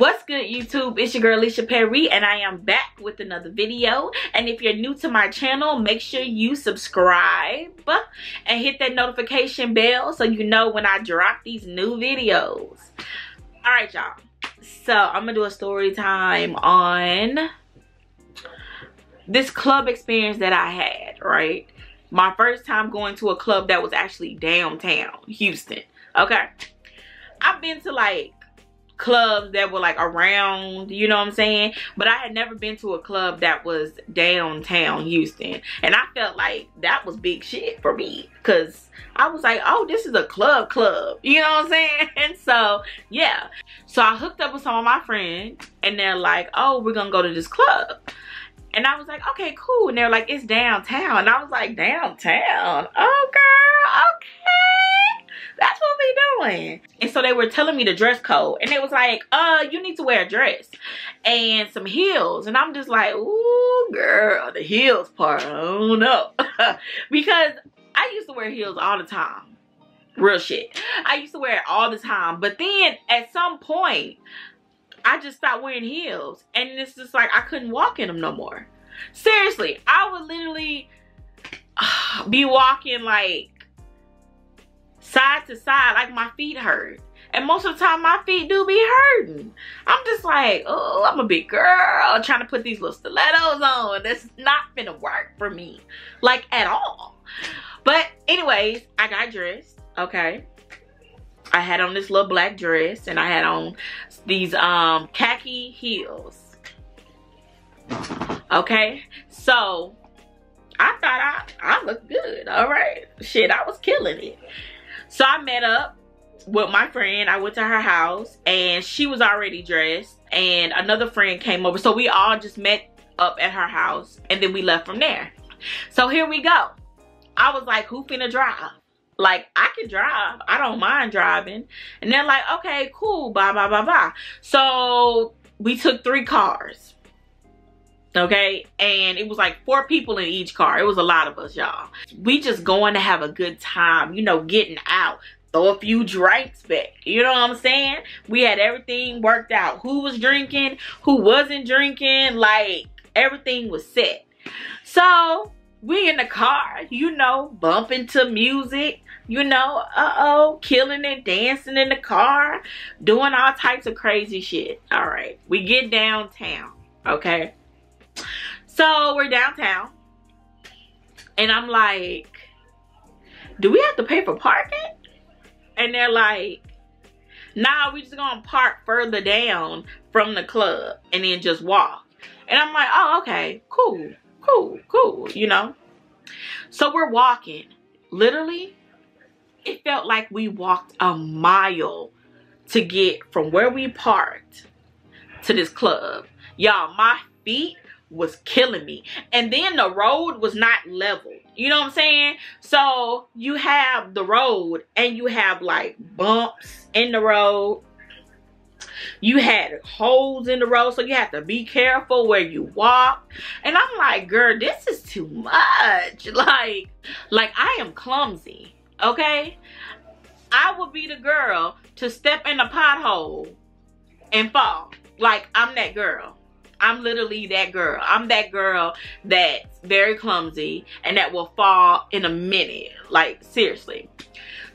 What's good, YouTube? It's your girl Licia Parie, and I am back with another video. And if you're new to my channel, make sure you subscribe and hit that notification bell so you know when I drop these new videos. All right, y'all. So I'm gonna do a story time on this club experience that I had, right? My first time going to a club that was actually downtown Houston, okay? I've been to like clubs that were like around, you know what I'm saying? But I had never been to a club that was downtown Houston. And I felt like that was big shit for me, because I was like, oh, this is a club, you know what I'm saying? And so, yeah. So I hooked up with some of my friends, and they're like, oh, we're gonna go to this club. And I was like, okay, cool. And they're like, it's downtown. And I was like, downtown? Oh, girl, okay. That's what we doing. And so they were telling me the dress code. And it was like, you need to wear a dress and some heels. And I'm just like, ooh, girl, the heels part, I don't know. Because I used to wear heels all the time. Real shit. I used to wear it all the time. But then at some point, I just stopped wearing heels, and it's just like I couldn't walk in them no more. Seriously, I would literally be walking like side to side, like my feet hurt. And most of the time my feet do be hurting. I'm just like, oh, I'm a big girl trying to put these little stilettos on. That's not gonna work for me, like, at all. But anyways, I got dressed, okay? I had on this little black dress, and I had on these khaki heels. Okay, so I thought I looked good, all right? Shit, I was killing it. So I met up with my friend. I went to her house, and she was already dressed, and another friend came over. So we all just met up at her house, and then we left from there. So here we go. I was like, who finna drive? Like, I can drive. I don't mind driving. And they're like, okay, cool, blah, blah, blah, blah. So we took 3 cars, okay? And it was like 4 people in each car. It was a lot of us, y'all. We just going to have a good time, you know, getting out. Throw a few drinks back, you know what I'm saying? We had everything worked out. Who was drinking, who wasn't drinking, like, everything was set. So we in the car, you know, bumping to music, you know, killing it, dancing in the car, doing all types of crazy shit. All right, we get downtown, okay? So we're downtown, and I'm like, do we have to pay for parking? And they're like, nah, we just gonna park further down from the club and then just walk. And I'm like, oh, okay, cool, you know? So we're walking. Literally, it felt like we walked a mile to get from where we parked to this club. Y'all, my feet was killing me. And then the road was not level. You know what I'm saying? So you have the road, and you have like bumps in the road. You had holes in the road, so you have to be careful where you walk. And I'm like, girl, this is too much. Like I am clumsy, okay? I would be the girl to step in a pothole and fall. Like, I'm that girl. I'm literally that girl. I'm that girl that's very clumsy and that will fall in a minute. Like, seriously.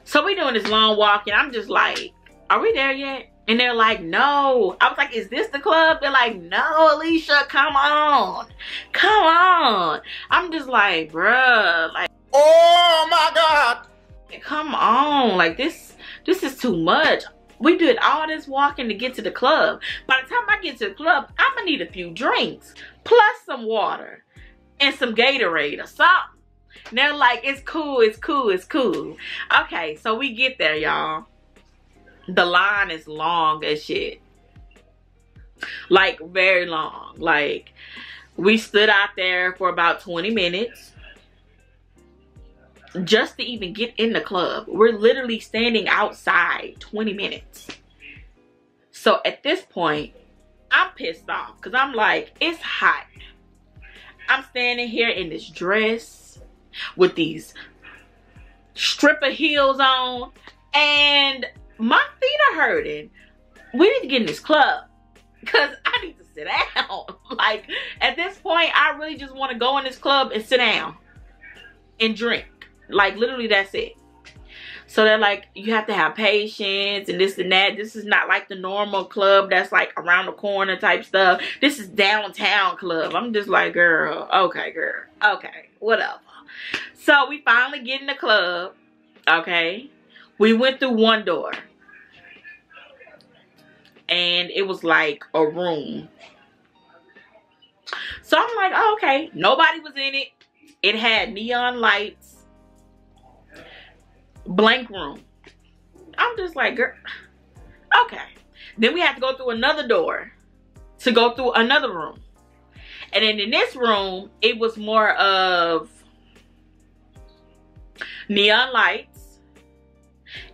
So we doing this long walk, and I'm just like, are we there yet? And they're like, no. I was like, is this the club? They're like, no, Licia, come on. Come on. I'm just like, bruh. Like, oh my God. Come on. Like, this is too much. We did all this walking to get to the club. By the time I get to the club, I'm going to need a few drinks. Plus some water. And some Gatorade or something. And they're like, it's cool, it's cool, it's cool. Okay, so we get there, y'all. The line is long as shit. Like, very long. Like, we stood out there for about 20 minutes just to even get in the club. We're literally standing outside 20 minutes. So at this point, I'm pissed off, because I'm like, it's hot. I'm standing here in this dress with these stripper heels on, and my feet are hurting. We need to get in this club. because I need to sit down. Like, at this point, I really just want to go in this club and sit down and drink. Like, literally, that's it. So they're like, you have to have patience and this and that. This is not like the normal club that's like around the corner type stuff. This is downtown club. I'm just like, girl, okay, girl, okay, whatever. So we finally get in the club, okay? We went through one door. And it was like a room. So I'm like, oh, okay, nobody was in it. It had neon lights. Blank room. I'm just like, girl, okay. Then we have to go through another door to go through another room. And then in this room, it was more of neon lights.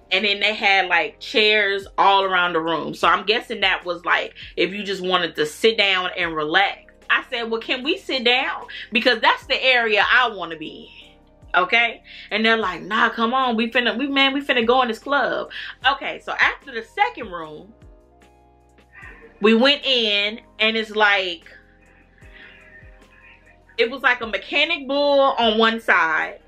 And then they had like chairs all around the room. So I'm guessing that was like if you just wanted to sit down and relax. I said, well, can we sit down? Because that's the area I want to be in. Okay, and they're like, nah, come on, we finna go in this club. Okay, so after the second room, we went in, and it's like, it was like a mechanic bull on one side,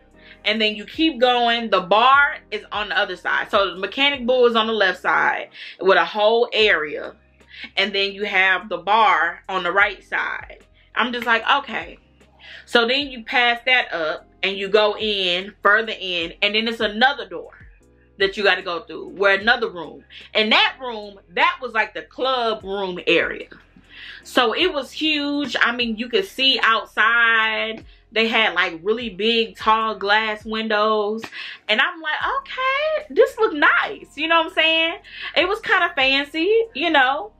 and then you keep going, the bar is on the other side. So the mechanic bull is on the left side with a whole area, and then you have the bar on the right side. I'm just like, okay. So then you pass that up and you go in further in, and then it's another door that you got to go through where another room, and that room, that was like the club room area. So it was huge. I mean, you could see outside. They had like really big tall glass windows, and I'm like, okay, this look nice, you know what I'm saying? It was kind of fancy, you know,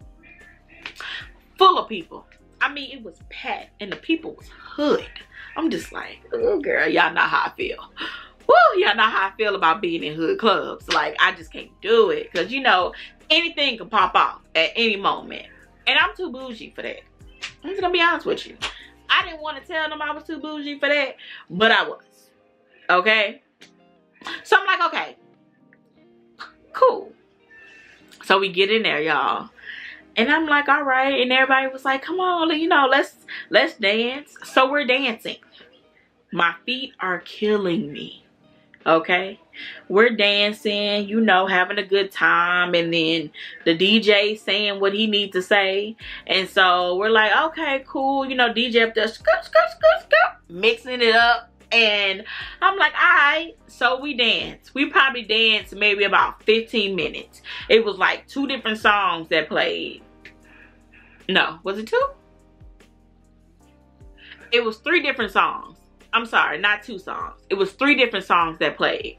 full of people. I mean, it was packed, and the people was hood. I'm just like, oh, girl, y'all know how I feel. Woo, y'all know how I feel about being in hood clubs. Like, I just can't do it. Because, you know, anything can pop off at any moment. And I'm too bougie for that. I'm just going to be honest with you. I didn't want to tell them I was too bougie for that, but I was. Okay? So I'm like, okay, cool. So we get in there, y'all. And I'm like, all right. And everybody was like, come on, you know, let's dance. So we're dancing. My feet are killing me. Okay. We're dancing, you know, having a good time. And then the DJ saying what he needs to say. And so we're like, okay, cool. You know, DJ up there, scoop, scoop, scoop, scoop, mixing it up. And I'm like, all right. So we danced. We probably danced maybe about 15 minutes. It was like 2 different songs that played. No, was it 2? It was 3 different songs. I'm sorry, not 2 songs. It was 3 different songs that played.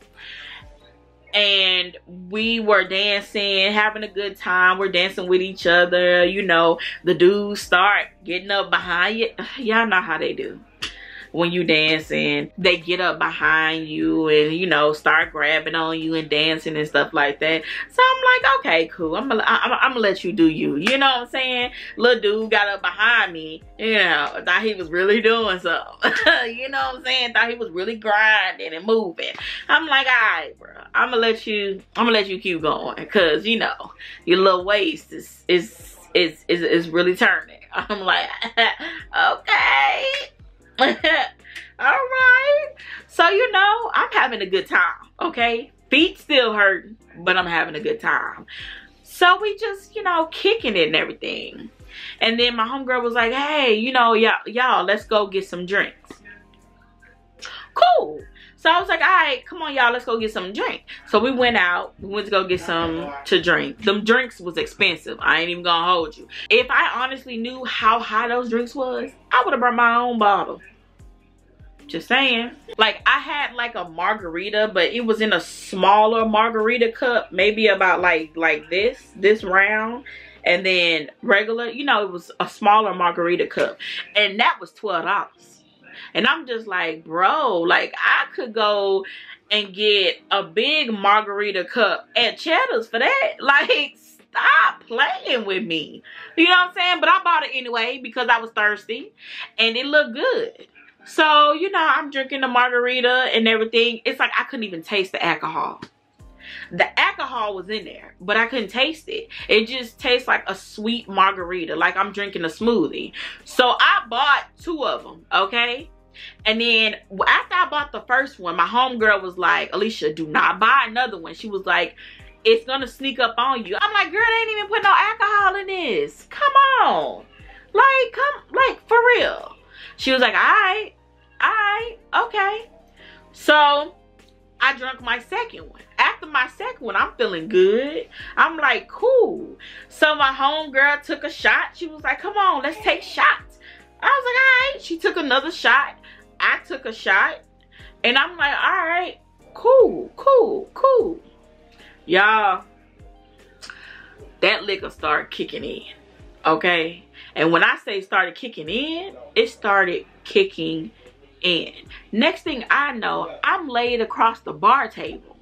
And we were dancing, having a good time. We're dancing with each other. You know, the dudes start getting up behind you. Y'all know how they do. When you dancing, they get up behind you and, you know, start grabbing on you and dancing and stuff like that. So I'm like, okay, cool. I'm gonna let you do you. You know what I'm saying? Little dude got up behind me, you know, thought he was really doing something. You know what I'm saying? Thought he was really grinding and moving. I'm like, all right, bro. I'm gonna let you keep going, cause you know your little waist is really turning. I'm like, okay. All right, so you know, I'm having a good time. Okay, feet still hurting, but I'm having a good time. So we just, you know, kicking it and everything. And then my homegirl was like, hey, you know, y'all let's go get some drinks. Cool. So I was like, all right, come on, y'all, let's go get some drink. So we went out, we went to go get some to drink. Them drinks was expensive. I ain't even gonna hold you. If I honestly knew how high those drinks was, I would have brought my own bottle. Just saying. Like, I had like a margarita, but it was in a smaller margarita cup, maybe about like this round, and then regular, you know, it was a smaller margarita cup, and that was $12. And I'm just like, bro, like, I could go and get a big margarita cup at Cheddar's for that. Like, stop playing with me. You know what I'm saying? But I bought it anyway because I was thirsty and it looked good. So, you know, I'm drinking the margarita and everything. It's like I couldn't even taste the alcohol. The alcohol was in there, but I couldn't taste it. It just tastes like a sweet margarita, like I'm drinking a smoothie. So I bought two of them, okay? And then after I bought the first one, my homegirl was like, Alicia, do not buy another one. She was like, it's gonna sneak up on you. I'm like, girl, they ain't even put no alcohol in this. Come on. Like, for real. She was like, all right, okay. So I drank my second one. After my second one, I'm feeling good. I'm like, cool. So my homegirl took a shot. She was like, come on, let's take shots. I was like, all right. She took another shot. I took a shot. And I'm like, all right, cool. Y'all, that liquor started kicking in, okay? And when I say started kicking in, it started kicking in. Next thing I know, I'm laid across the bar table.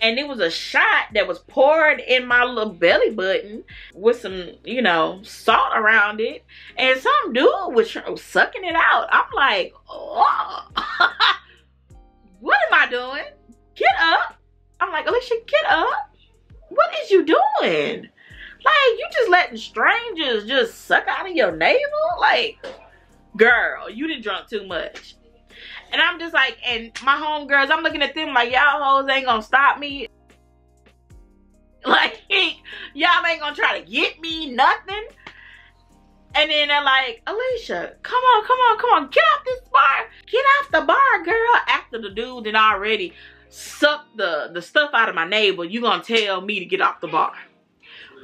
And it was a shot that was poured in my little belly button with some, you know, salt around it. And some dude was sucking it out. I'm like, oh, what am I doing? Get up. I'm like, Alicia, get up. What is you doing? Like, you just letting strangers just suck out of your navel? Like, girl, you done drunk too much. And I'm just like, and my homegirls, I'm looking at them like, y'all hoes ain't gonna stop me. Like, y'all ain't gonna try to get me, nothing. And then they're like, Alicia, come on, get off this bar. Get off the bar, girl. After the dude had already sucked the stuff out of my navel, you gonna tell me to get off the bar.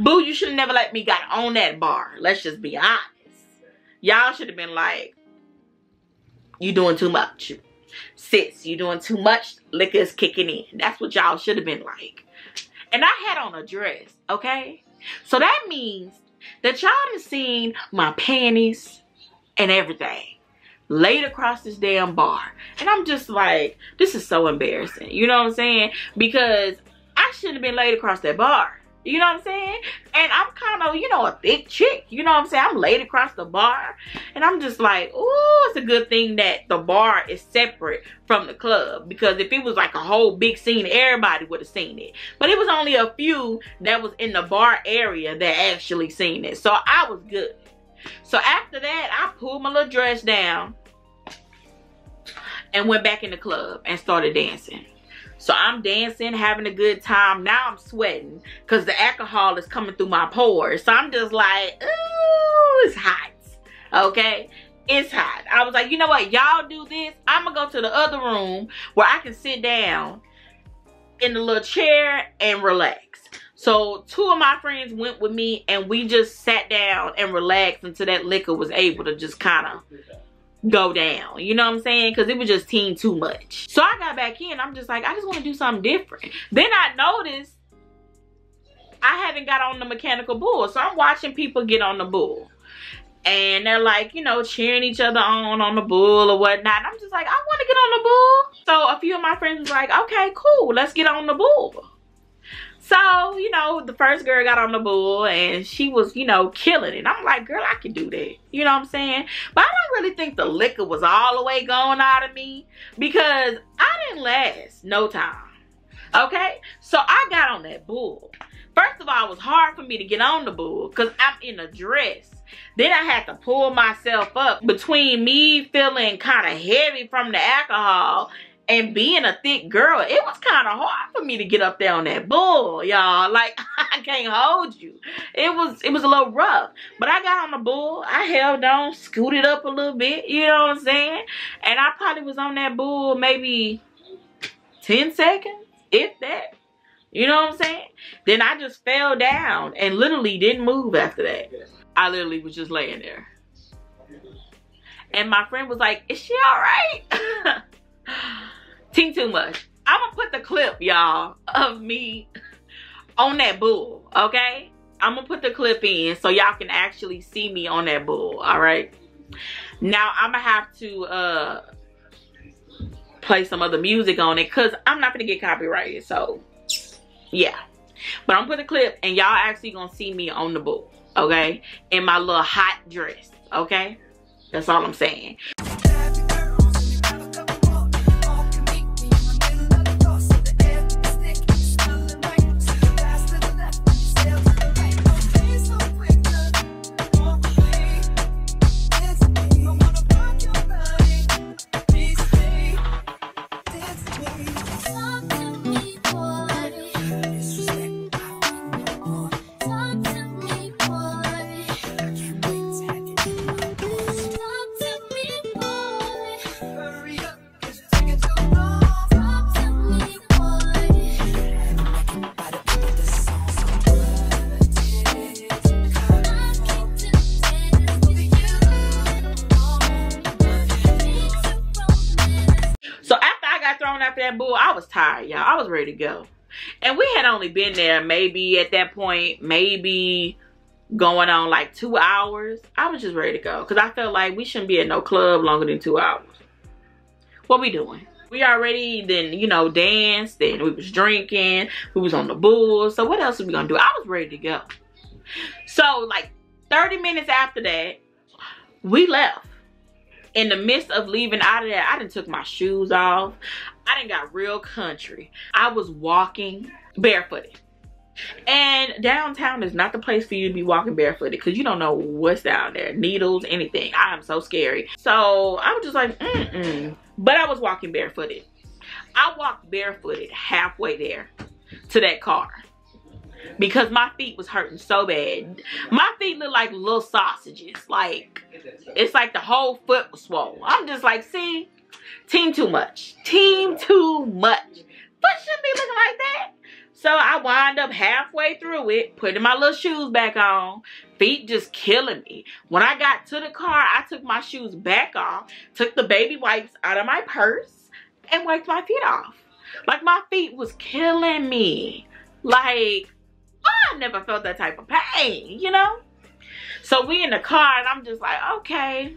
Boo, you should have never let me got on that bar. Let's just be honest. Y'all should have been like, you doing too much. Sis, you doing too much. Liquor is kicking in. That's what y'all should have been like. And I had on a dress, okay? So that means that y'all have seen my panties and everything laid across this damn bar. And I'm just like, this is so embarrassing. You know what I'm saying? Because I shouldn't have been laid across that bar. You know what I'm saying? And I'm kind of, you know, a thick chick. You know what I'm saying? I'm laid across the bar. And I'm just like, ooh, it's a good thing that the bar is separate from the club. Because if it was like a whole big scene, everybody would have seen it. But it was only a few that was in the bar area that actually seen it. So I was good. So after that, I pulled my little dress down and went back in the club and started dancing. So I'm dancing, having a good time. Now I'm sweating because the alcohol is coming through my pores. So I'm just like, ooh, it's hot. Okay? It's hot. I was like, you know what? Y'all do this. I'm going to go to the other room where I can sit down in the little chair and relax. So two of my friends went with me and we just sat down and relaxed until that liquor was able to just kind of go down. You know what I'm saying? Because it was just team too much. So I got back in. I'm just like, I just want to do something different. Then I noticed I haven't got on the mechanical bull. So I'm watching people get on the bull. And they're like, you know, cheering each other on the bull or whatnot. And I'm just like, I want to get on the bull. So a few of my friends was like, okay, cool. Let's get on the bull. So, you know, the first girl got on the bull and she was, you know, killing it. I'm like, girl, I can do that. You know what I'm saying? But I don't really think the liquor was all the way going out of me because I didn't last no time. Okay? So I got on that bull. First of all, it was hard for me to get on the bull because I'm in a dress. Then I had to pull myself up between me feeling kind of heavy from the alcohol and being a thick girl. It was kind of hard for me to get up there on that bull, y'all. Like, I can't hold you. It was a little rough. But I got on the bull. I held on, scooted up a little bit. You know what I'm saying? And I probably was on that bull maybe 10 seconds, if that. You know what I'm saying? Then I just fell down and literally didn't move after that. I literally was just laying there. And my friend was like, is she all right? Team too much. I'm gonna put the clip, y'all, of me on that bull, okay? I'm gonna put the clip in so y'all can actually see me on that bull, all right? Now, I'm gonna have to play some other music on it because I'm not gonna get copyrighted, so yeah. But I'm gonna put the clip and y'all actually gonna see me on the bull, okay? In my little hot dress, okay? That's all I'm saying. I was ready to go, and we had only been there maybe at that point maybe going on like 2 hours. I was just ready to go because I felt like we shouldn't be at no club longer than 2 hours. What we doing? We already then, you know, danced and we was drinking, we was on the bulls, so what else are we gonna do? I was ready to go. So like 30 minutes after that, we left. In the midst of leaving out of that, I done took my shoes off. I done got real country. I was walking barefooted. And downtown is not the place for you to be walking barefooted because you don't know what's down there. Needles, anything. I am so scary. So I was just like, mm-mm. But I was walking barefooted. I walked barefooted halfway there to that car because my feet was hurting so bad. My feet look like little sausages. Like, it's like the whole foot was swollen. I'm just like, see, team too much. Team too much. Foot shouldn't be looking like that. So I wind up halfway through it, putting my little shoes back on. Feet just killing me. When I got to the car, I took my shoes back off, took the baby wipes out of my purse, and wiped my feet off. Like, my feet was killing me. Like, I never felt that type of pain, you know? So we in the car, and I'm just like, okay,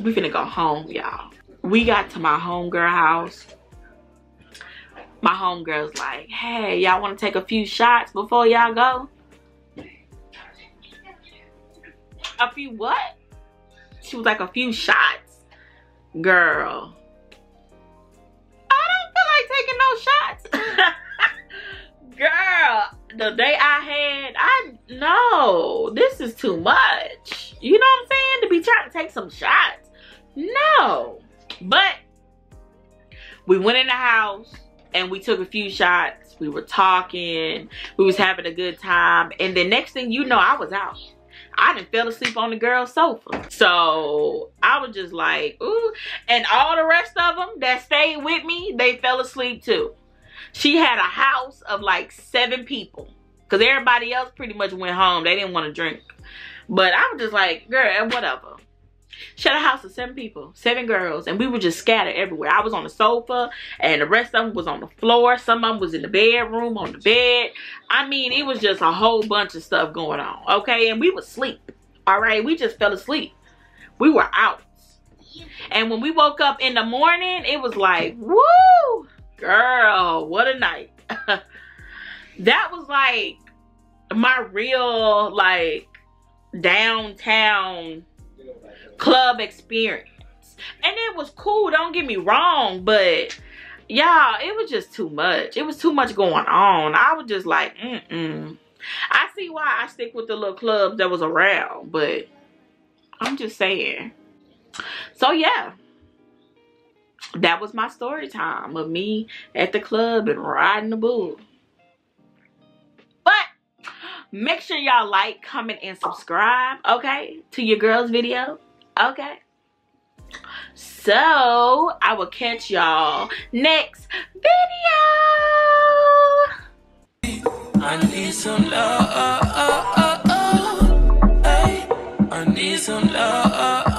we finna go home, y'all. We got to my homegirl house. My homegirl's like, hey, y'all want to take a few shots before y'all go? A few what? She was like, a few shots? Girl, I don't feel like taking no shots. Girl, the day I know this is too much. You know what I'm saying? To be trying to take some shots. No. But we went in the house and we took a few shots. We were talking. We was having a good time. And the next thing you know, I was out. I done fell asleep on the girl's sofa. So I was just like, ooh. And all the rest of them that stayed with me, they fell asleep too. She had a house of like 7 people because everybody else pretty much went home. They didn't want to drink. But I was just like, girl, whatever. She had a house of 7 people, 7 girls, and we were just scattered everywhere. I was on the sofa, and the rest of them was on the floor. Some of them was in the bedroom, on the bed. I mean, it was just a whole bunch of stuff going on, okay? And we would sleep, all right? We just fell asleep. We were out. And when we woke up in the morning, it was like, woo! Girl, what a night. That was like my real like downtown club experience. And it was cool, don't get me wrong, but y'all, it was just too much. It was too much going on. I was just like, mm-mm. I see why I stick with the little clubs that was around, but I'm just saying. So yeah. That was my story time of me at the club and riding the bull. But make sure y'all like, comment, and subscribe, okay, to your girl's video, okay? So I will catch y'all next video. I need some love. I need some love.